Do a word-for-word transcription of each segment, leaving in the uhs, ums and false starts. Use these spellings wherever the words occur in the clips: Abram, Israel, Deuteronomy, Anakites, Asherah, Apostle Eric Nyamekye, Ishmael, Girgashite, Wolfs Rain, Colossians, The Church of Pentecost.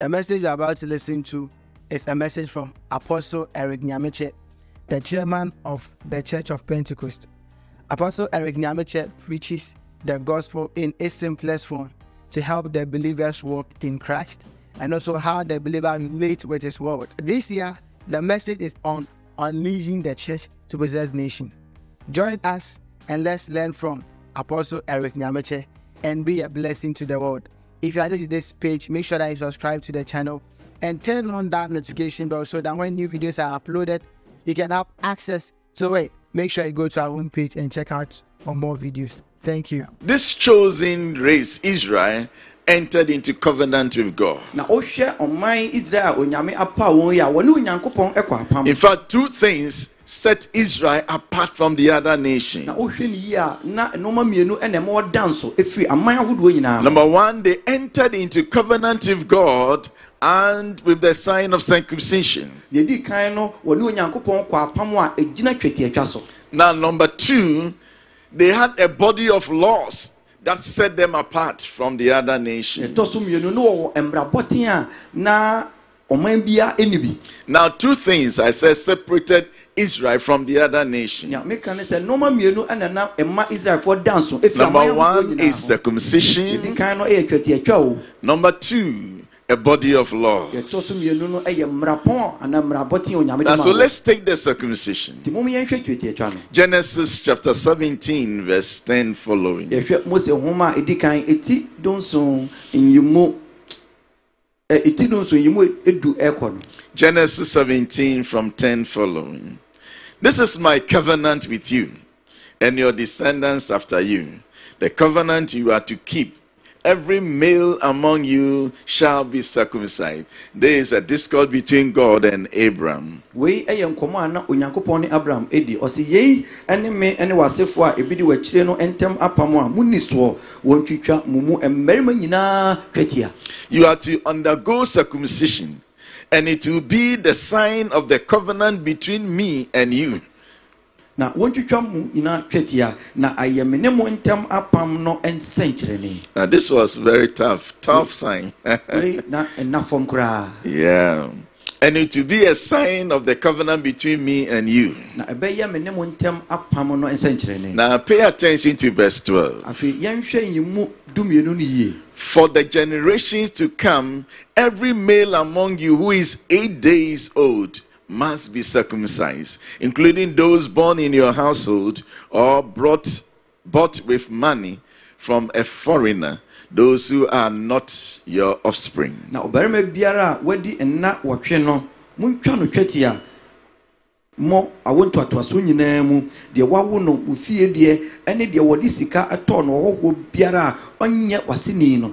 The message you're about to listen to is a message from Apostle Eric Nyamekye, the chairman of the Church of Pentecost. Apostle Eric Nyamekye preaches the gospel in its simplest form to help the believers walk in Christ and also how the believer relates with his world. This year, the message is on unleashing the church to possess nation. Join us and let's learn from Apostle Eric Nyamekye and be a blessing to the world. If you are new to this page, make sure that you subscribe to the channel and turn on that notification bell so that when new videos are uploaded, you can have access to it. Make sure you go to our homepage and check out for more videos. Thank you. This chosen race, Israel, entered into covenant with God. In fact, two things set Israel apart from the other nations. Number one, they entered into covenant with God and with the sign of circumcision. Now, number two, they had a body of laws that set them apart from the other nations. Now, two things I said separated Israel from the other nations. Number one is circumcision. Number two, a body of laws. Now, so let's take the circumcision. Genesis chapter seventeen, verse ten following. Genesis seventeen from ten following. This is my covenant with you and your descendants after you, the covenant you are to keep. Every male among you shall be circumcised. There is a discord between God and Abram. You are to undergo circumcision, and it will be the sign of the covenant between me and you. Now, this was very tough, tough sign. Yeah. And it will be a sign of the covenant between me and you. Now, pay attention to verse twelve. For the generations to come, every male among you who is eight days old must be circumcised, including those born in your household or brought bought with money from a foreigner, those who are not your offspring. Now, obarima biara wedi enna wotwe no muntwa no twetia mo awonto atoaso nyina mu de wawo no ofie de ene de wodi sika ato no hoho biara onye waseni no.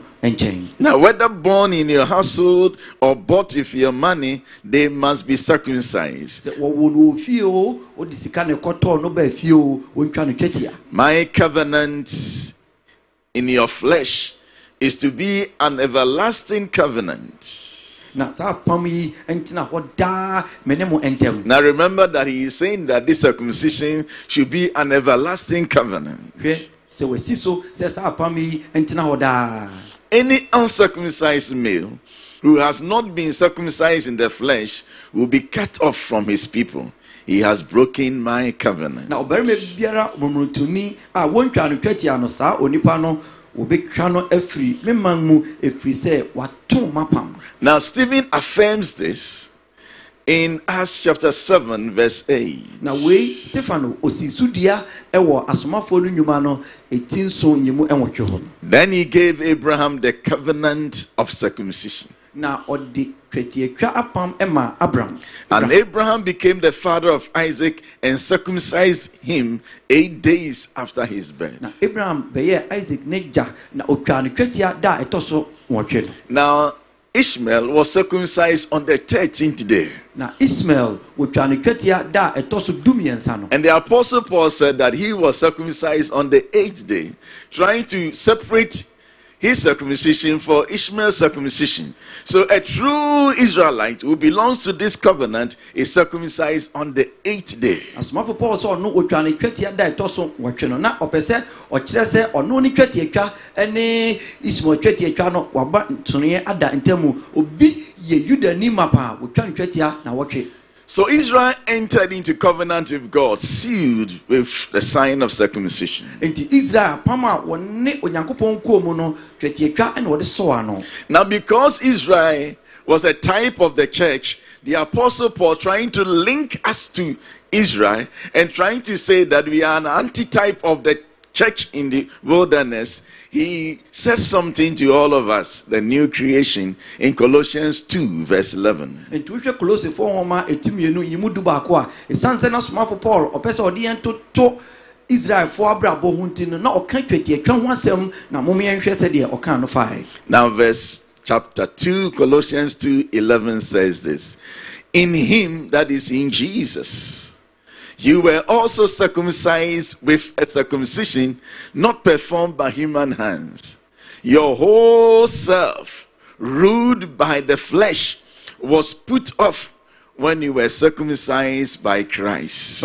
Now, whether born in your household or bought with your money, they must be circumcised. My covenant in your flesh is to be an everlasting covenant. Now, remember that he is saying that this circumcision should be an everlasting covenant. Any uncircumcised male who has not been circumcised in the flesh will be cut off from his people. He has broken my covenant. Now, Stephen affirms this in Acts chapter seven, verse eight. Then he gave Abraham the covenant of circumcision. And Abraham became the father of Isaac and circumcised him eight days after his birth. Now, Ishmael was circumcised on the thirteenth day. And the Apostle Paul said that he was circumcised on the eighth day, trying to separate his circumcision for Ishmael's circumcision. So a true Israelite who belongs to this covenant is circumcised on the eighth day. So Israel entered into covenant with God, sealed with the sign of circumcision. Now, because Israel was a type of the church, the Apostle Paul, trying to link us to Israel and trying to say that we are an antitype of the church in the wilderness, he says something to all of us, the new creation, in Colossians two verse eleven. Now verse chapter two, Colossians two eleven says this: in him, that is in Jesus, you were also circumcised with a circumcision not performed by human hands. Your whole self, ruled by the flesh, was put off when you were circumcised by Christ.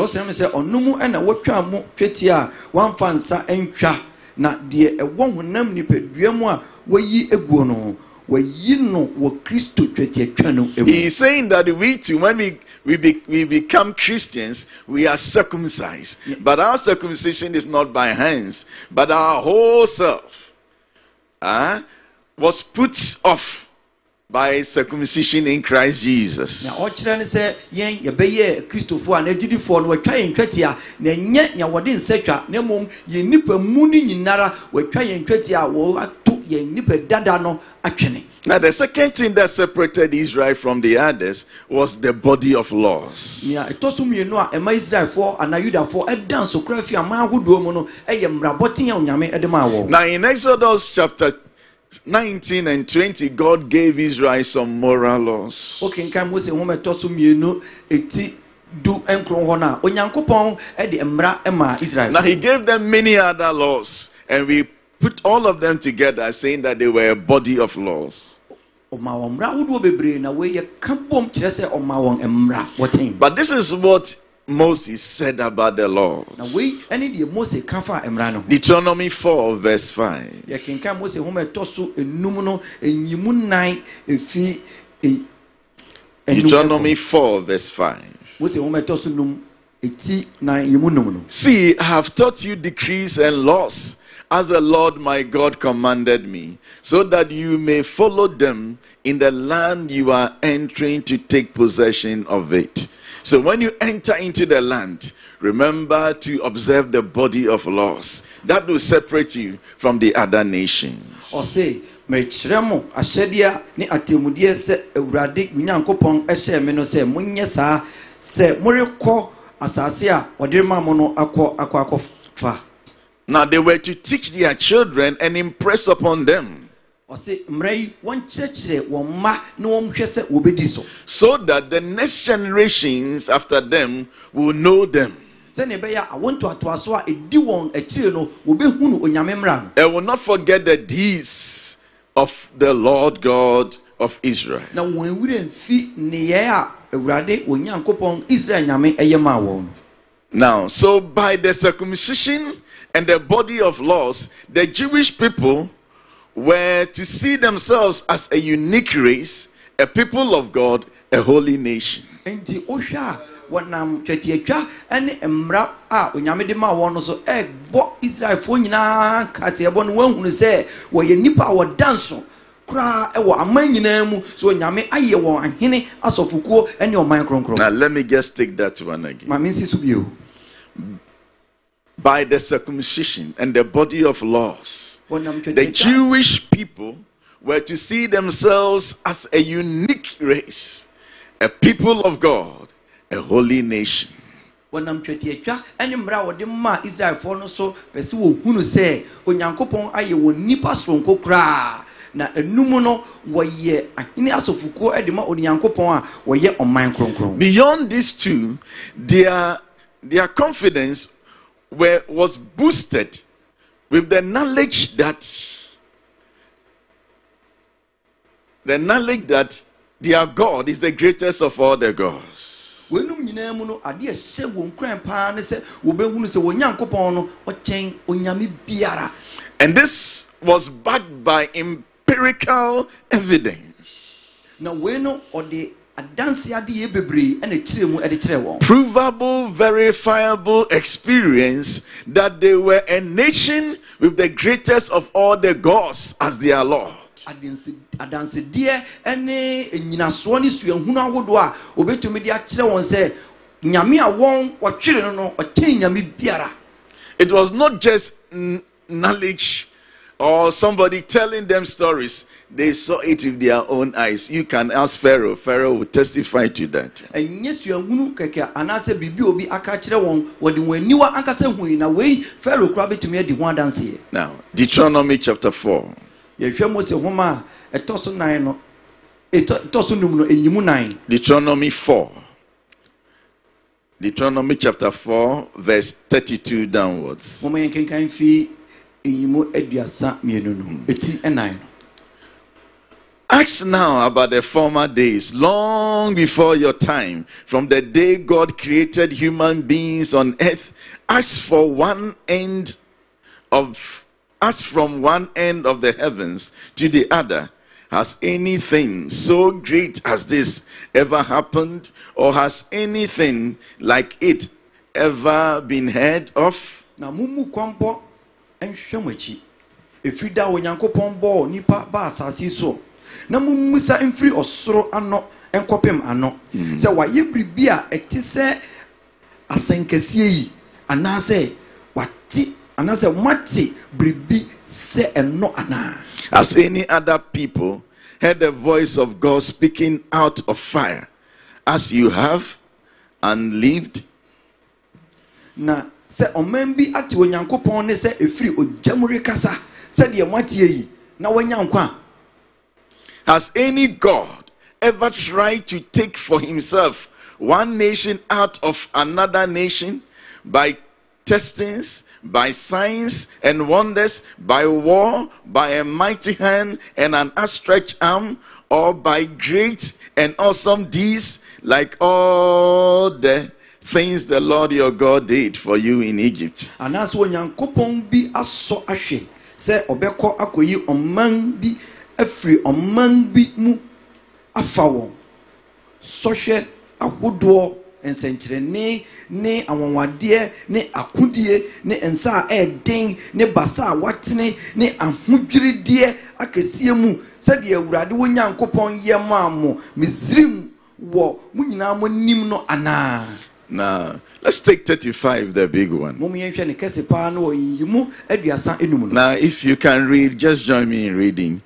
He's saying that we too, when we We, be, we become Christians, we are circumcised. Yeah. But our circumcision is not by hands, but our whole self uh, was put off by circumcision in Christ Jesus. Now, the second thing that separated Israel from the others was the body of laws. Now, in Exodus chapter nineteen and twenty, God gave Israel some moral laws. Now, he gave them many other laws, and we put all of them together, saying that they were a body of laws. But this is what Moses said about the laws. Deuteronomy four verse five. Deuteronomy four verse five. See, I have taught you decrees and laws, as the Lord my God commanded me, so that you may follow them in the land you are entering to take possession of it. So when you enter into the land, remember to observe the body of laws. That will separate you from the other nations. Now they were to teach their children and impress upon them, so that the next generations after them will know them. And will not forget the deeds of the Lord God of Israel. Now, so by the circumcision and the body of laws, the Jewish people were to see themselves as a unique race, a people of God, a holy nation. Now let me just take that one again. By the circumcision and the body of laws, the Jewish people were to see themselves as a unique race, a people of God, a holy nation. Now, beyond these two, their, their confidence Were, was boosted with the knowledge that The knowledge that their God is the greatest of all the gods. And this was backed by empirical evidence. Provable, verifiable experience that they were a nation with the greatest of all the gods as their Lord. It was not just knowledge or somebody telling them stories. They saw it with their own eyes. You can ask Pharaoh. Pharaoh will testify to that. Now, Deuteronomy chapter four. Deuteronomy four. Deuteronomy chapter four, verse thirty-two downwards. Ask now about the former days, long before your time, from the day God created human beings on earth. Ask for one end of As from one end of the heavens to the other, has anything so great as this ever happened, or has anything like it ever been heard of? Na mumu kwambo enhwemwachi efrida onyankopon bo nipa ba asase so na mumu sa enfri osoro ano enkopem ano se waye bribia etise asenkesie yi ana se wati. As any other people heard the voice of God speaking out of fire, as you have and lived. Has any God ever tried to take for himself one nation out of another nation by testings, by signs and wonders, by war, by a mighty hand and an outstretched arm, or by great and awesome deeds, like all the things the Lord your God did for you in Egypt? And that's when Yankopon be a so ashe, say Obeko Akoyi Oman be every Oman be mu afawon, Soshe Akudwo. Ensentrene ne awanwade ne akudie ne ensa eden ne basa watene ne ahudwiride akese mu sɛde awurade wo nyankopɔn yema mo mizrim wo munyina mo nim no ana. Now let's take thirty-five, the big one. Now if you can read, just join me in reading.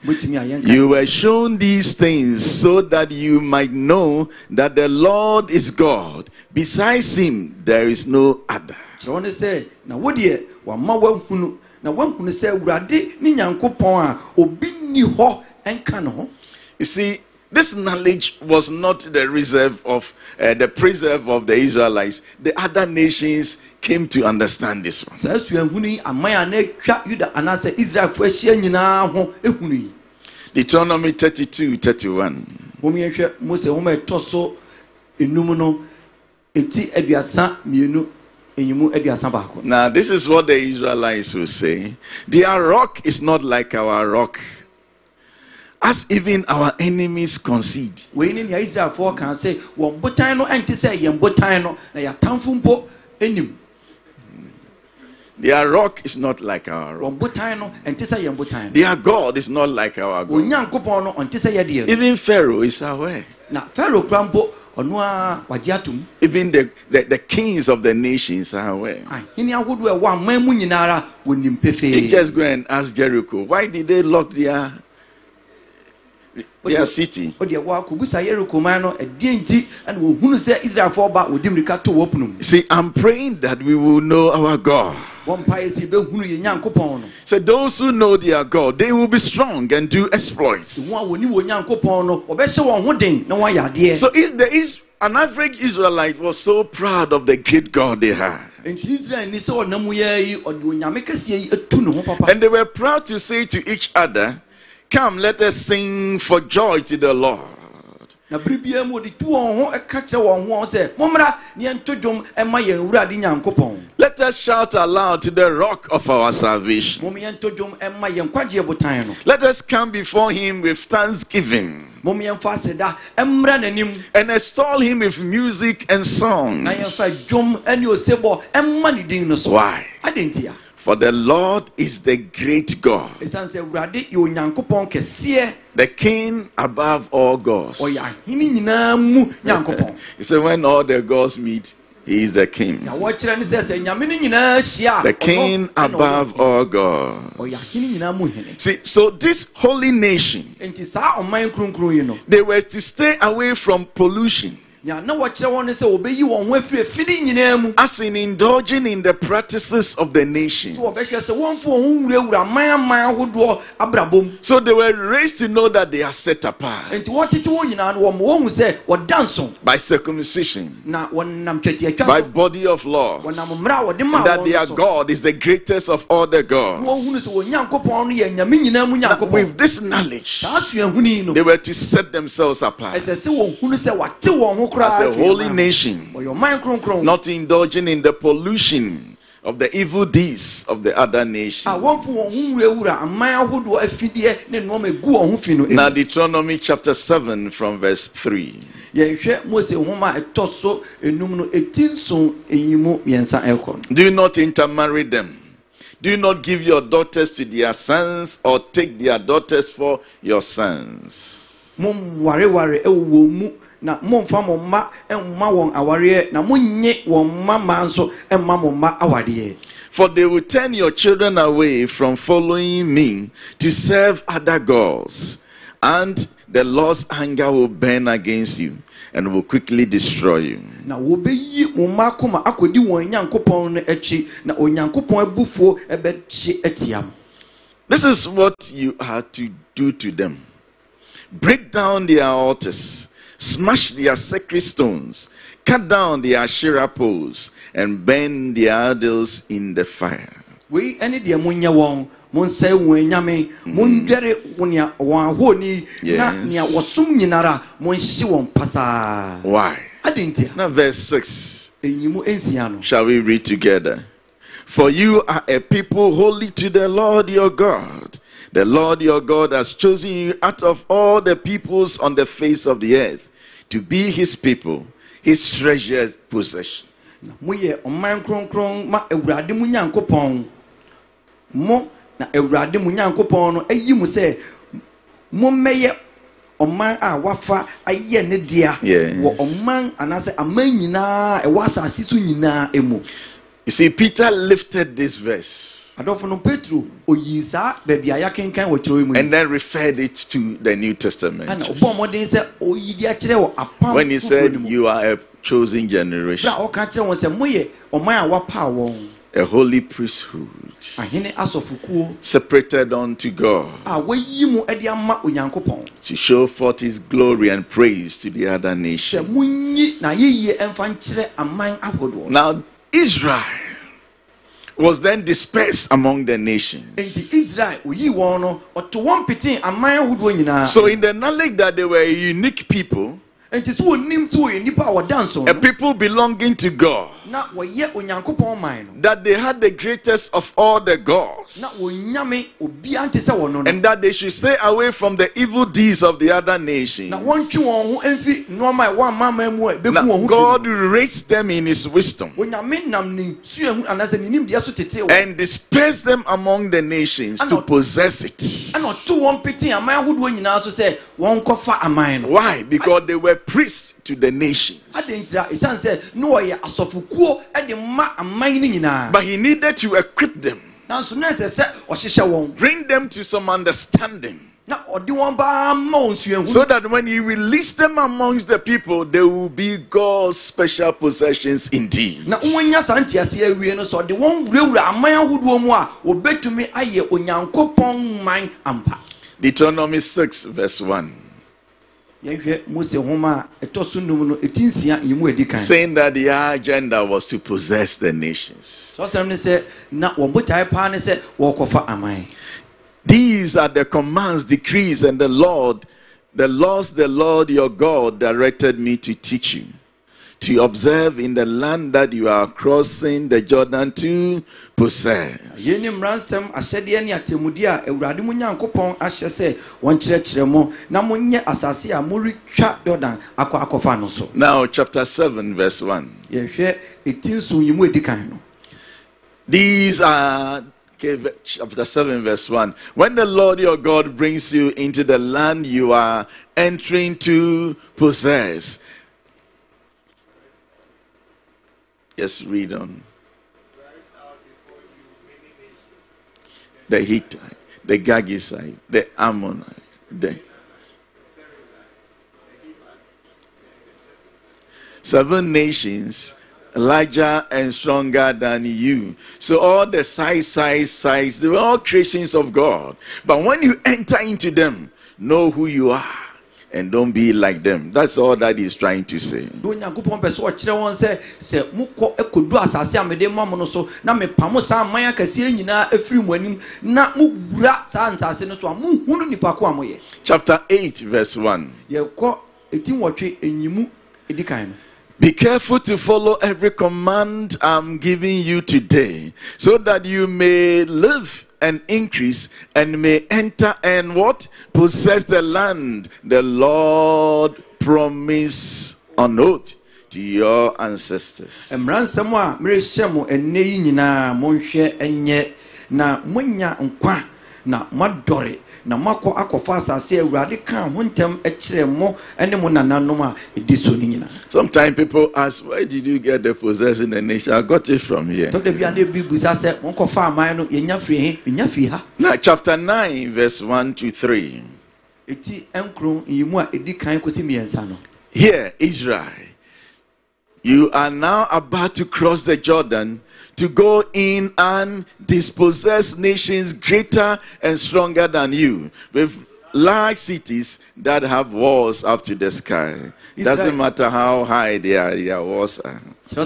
You were shown these things so that you might know that the Lord is God. Besides him there is no other. You see, this knowledge was not the reserve of uh, the preserve of the Israelites. The other nations came to understand this one. Deuteronomy thirty-two, thirty-one. Now this is what the Israelites will say. Their rock is not like our rock. As even our enemies concede. Their rock is not like our rock. Their God is not like our God. Even Pharaoh is aware. Even the, the, the kings of the nations are aware. You just go and ask Jericho, why did they lock their their city? See, I'm praying that we will know our God. So those who know their God, they will be strong and do exploits. So if there is an average Israelite was so proud of the great God they had. And they were proud to say to each other, Come, let us sing for joy to the Lord. Let us shout aloud to the rock of our salvation. Let us come before him with thanksgiving and extol him with music and songs. Why? For the Lord is the great God, the King above all gods. He said, when all the gods meet, he is the King. The King above all gods. See, so this holy nation, they were to stay away from pollution, as in indulging in the practices of the nations. So they were raised to know that they are set apart by circumcision, by body of law, that their God is the greatest of all the gods. But with this knowledge, they were to set themselves apart as a holy nation, not indulging in the pollution of the evil deeds of the other nations. Now Deuteronomy chapter seven from verse three. Do not intermarry them. Do not give your daughters to their sons or take their daughters for your sons. Now for they will turn your children away from following me to serve other gods, and the Lord's anger will burn against you and will quickly destroy you. This is what you are to do to them. Break down their altars, smash their sacred stones, cut down their Asherah poles, and burn their idols in the fire. We any dear munya wong, mun say wenyame, mun dere unya wahoni, na nya wasum yinara, mun si won pasa. Why? Now verse six. Shall we read together? For you are a people holy to the Lord your God. The Lord your God has chosen you out of all the peoples on the face of the earth to be his people, his treasured possession. Yes. You see, Peter lifted this verse and then referred it to the New Testament when he said, you are a chosen generation, a holy priesthood, separated unto God, to show forth his glory and praise to the other nations. Now Israel was then dispersed among the nations. So in the knowledge that they were a unique people, a people belonging to God, that they had the greatest of all the gods, and that they should stay away from the evil deeds of the other nations. Now, God raised them in his wisdom and dispersed them among the nations to possess it. Why? Because they were priests to the nations. But he needed to equip them, bring them to some understanding, so that when he released them amongst the people, they will be God's special possessions indeed. Deuteronomy six verse one. Saying that their agenda was to possess the nations. These These are the commands, decrees, and the Lord, the laws the Lord your God directed me to teach you, to observe in the land that you are crossing the Jordan to possess. Now, chapter seven, verse one. These are, okay, chapter seven, verse one. When the Lord your God brings you into the land you are entering to possess. Yes, read on. The Hittite, the Girgashite, the Ammonites, the seven nations larger and stronger than you. So all the size, size, size, they were all creations of God. But when you enter into them, know who you are. And don't be like them. That's all that he's trying to say. Chapter eight, verse one. Be careful to follow every command I'm giving you today, so that you may live and increase and may enter and what? Possess the land the Lord promised on oath to your ancestors. Sometimes people ask, where did you get the possession the nation? I got it from here. Now, chapter nine, verse one to three. Here, Israel, you are now about to cross the Jordan to go in and dispossess nations greater and stronger than you, with large cities that have walls up to the sky. It doesn't matter how high their, their walls are. Now,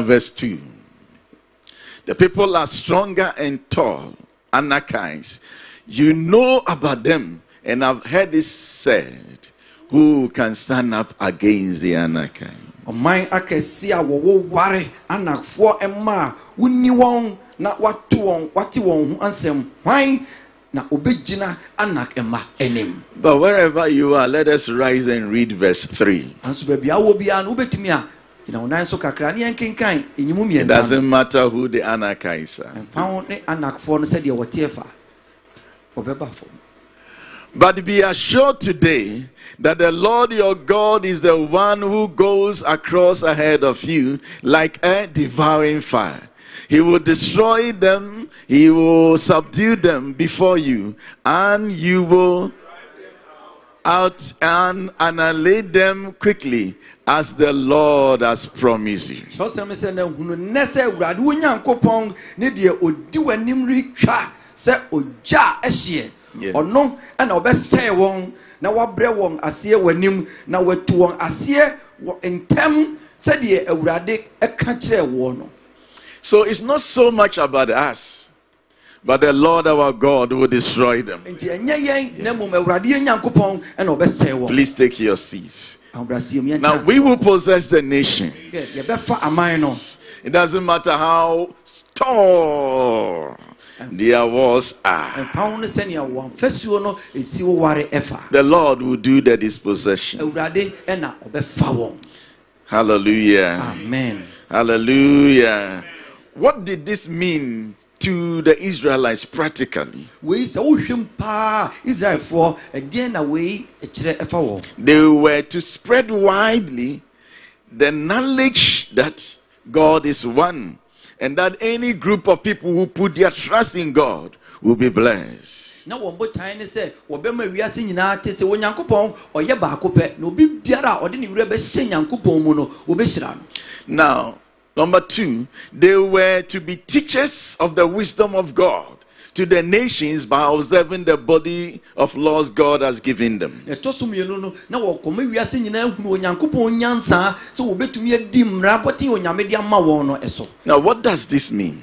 verse two. The people are stronger and tall, Anakites. You know about them, and I've heard this said, who can stand up against the Anakites? But wherever you are, let us rise and read verse three. It doesn't matter who the Anakites are. But be assured today that the Lord your God is the one who goes across ahead of you like a devouring fire. He will destroy them, he will subdue them before you, and you will out and annihilate them quickly, as the Lord has promised you. Yes. So it's not so much about us, but the Lord our God will destroy them. Yes. Please take your seats. Now we will possess the nations. It doesn't matter how tall their walls are. The Lord will do the dispossession. Hallelujah. Amen. Hallelujah. What did this mean to the Israelites practically? They were to spread widely the knowledge that God is one, and that any group of people who put their trust in God will be blessed. Now, number two, they were to be teachers of the wisdom of God, to the nations by observing the body of laws God has given them. Now, what does this mean?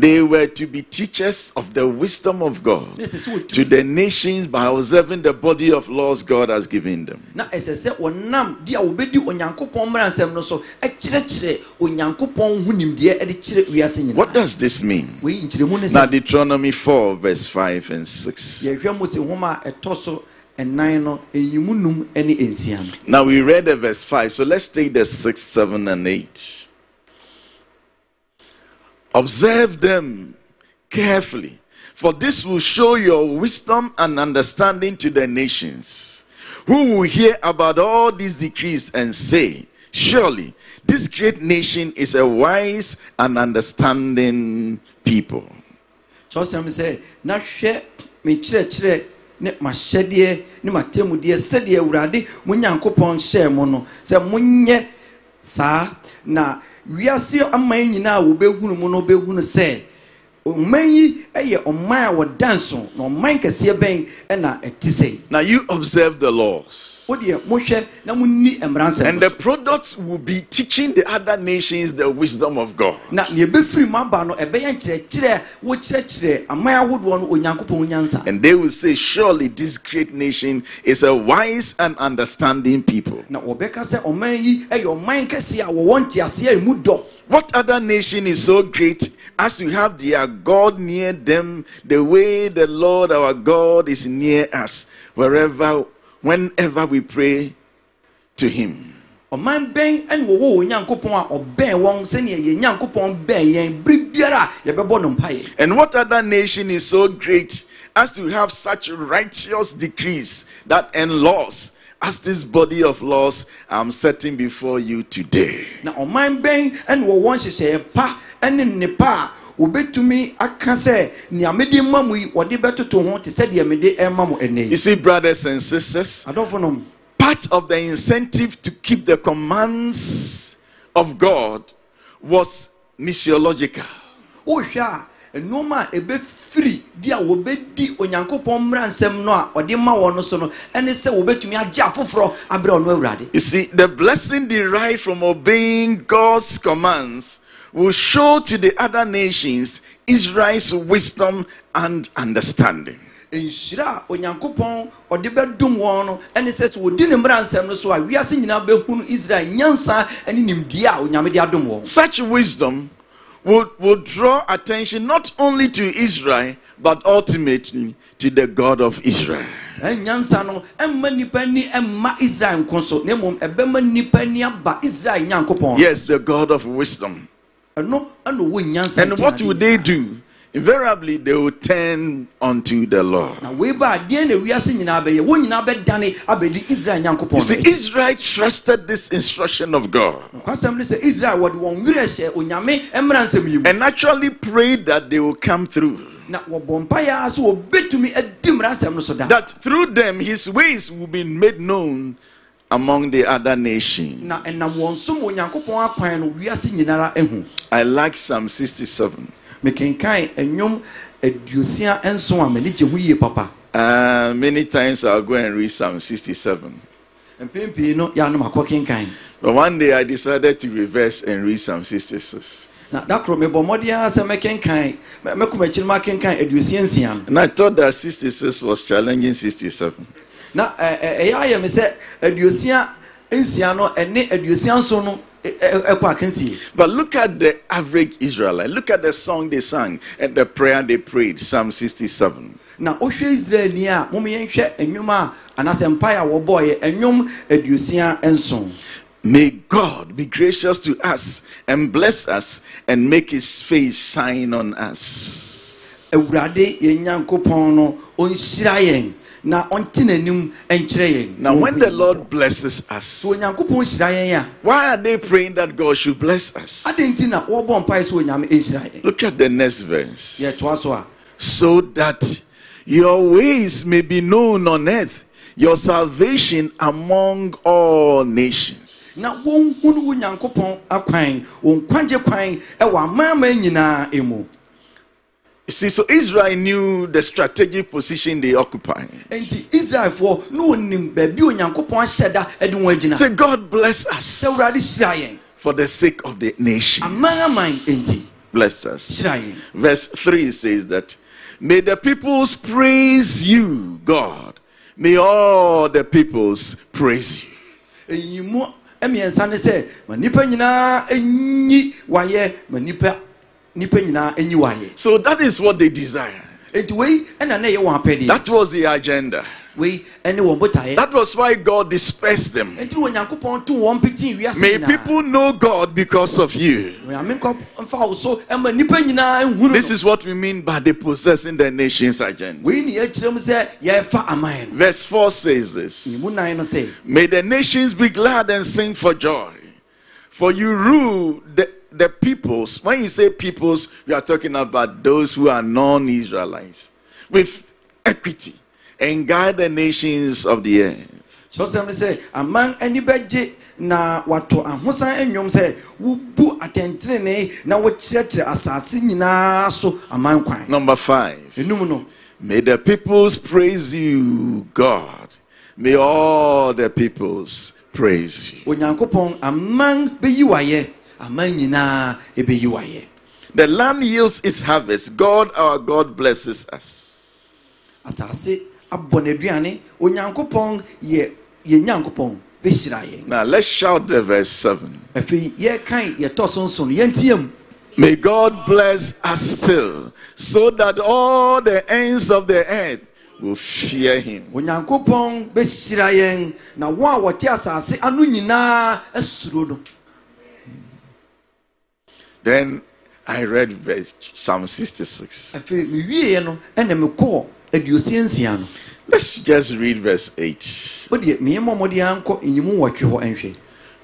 They were to be teachers of the wisdom of God to the nations by observing the body of laws God has given them. What does this mean? Now, Deuteronomy four verse five and six. Now we read the verse five, so let's take the six, seven and eight. Observe them carefully, for this will show your wisdom and understanding to the nations, who will hear about all these decrees and say, surely this great nation is a wise and understanding people. Now you observe the laws. And the products will be teaching the other nations the wisdom of God. And they will say, surely this great nation is a wise and understanding people. What other nation is so great as to have their God near them, the way the Lord our God is near us, wherever, whenever we pray to Him? And what other nation is so great as to have such righteous decrees that and laws as this body of laws I'm setting before you today? You see, brothers and sisters, part of the incentive to keep the commands of God was missiological. You see, the blessing derived from obeying God's commands will show to the other nations Israel's wisdom and understanding. Such wisdom would, would draw attention not only to Israel, but ultimately to the God of Israel. Yes, the God of wisdom. And what would they do? Invariably, they will turn unto the Lord. You see, Israel trusted this instruction of God and actually prayed that they will come through, that through them His ways will be made known among the other nations. I like Psalm sixty-seven. Uh, many times I'll go and read Psalm sixty-seven. But one day I decided to reverse and read Psalm sixty-six. And I thought that sixty-six was challenging sixty-seven. But look at the average Israelite. Look at the song they sang and the prayer they prayed, Psalm sixty-seven. May God be gracious to us and bless us and make His face shine on us. Now, when the Lord blesses us, why are they praying that God should bless us? Look at the next verse. So that your ways may be known on earth, your salvation among all nations. You see, so Israel knew the strategic position they occupy. Say, God bless us for the sake of the nation. Bless us. Verse three says that, may the peoples praise you, God. May all the peoples praise you. So that is what they desire. That was the agenda. That was why God dispersed them. May people know God because of you. This is what we mean by the possessing the nation's agenda. Verse four says this. May the nations be glad and sing for joy, for you rule the The peoples. When you say peoples, we are talking about those who are non-Israelites, with equity, and guide the nations of the earth. So somebody say, among anybody na wato ahosan enyom say wubu atentrene na wochirechire asase nyina so aman kwan. Number five. May the peoples praise you, God. May all the peoples praise you. Onyankopon among beyiwaye. The land yields its harvest. God, our God, blesses us. Now let's shout the verse seven. May God bless us still, so that all the ends of the earth will fear him. Then I read verse Psalm sixty-six. Let's just read verse eight.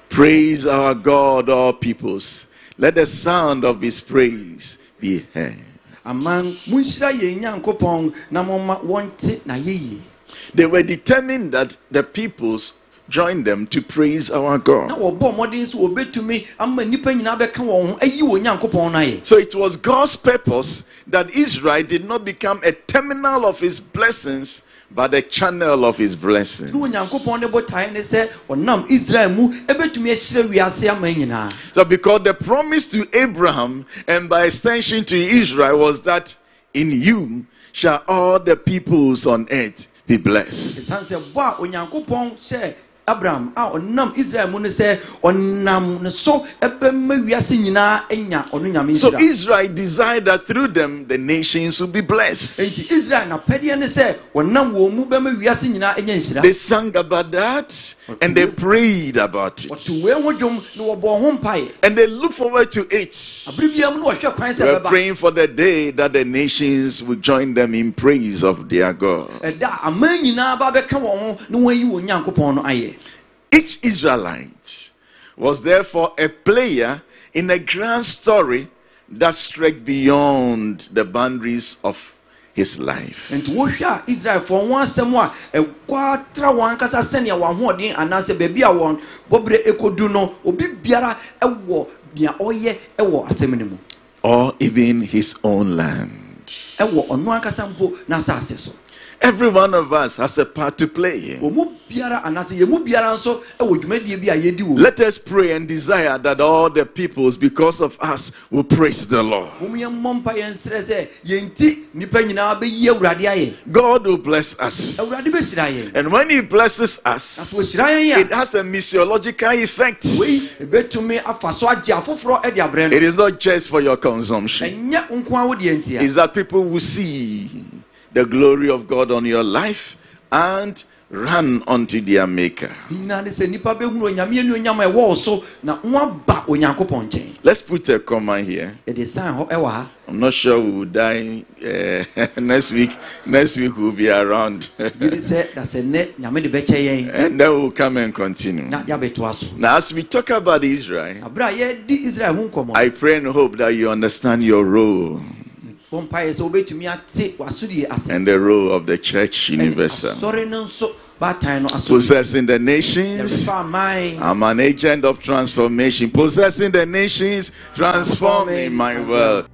Praise our God, all peoples. Let the sound of his praise be heard. They were determined that the peoples join them to praise our God. So it was God's purpose that Israel did not become a terminal of his blessings, but a channel of his blessings. So because the promise to Abraham and by extension to Israel was that in you shall all the peoples on earth be blessed. Abraham, so Israel desired that through them the nations would be blessed. They sang about that and they prayed about it. And they looked forward to it. They were praying for the day that the nations would join them in praise of their God. Each Israelite was therefore a player in a grand story that stretched beyond the boundaries of his life. Or even his own land. Every one of us has a part to play. Let us pray and desire that all the peoples, because of us, will praise the Lord. God will bless us. And when he blesses us, it has a missiological effect. It is not just for your consumption. It's that people will see the glory of God on your life and run unto their maker. Let's put a comma here. I'm not sure we will die uh, next week. Next week we'll be around. And then we'll come and continue. Now, as we talk about Israel, I pray and hope that you understand your role and the role of the church universal. Possessing the nations, I'm an agent of transformation. Possessing the nations, transforming my world.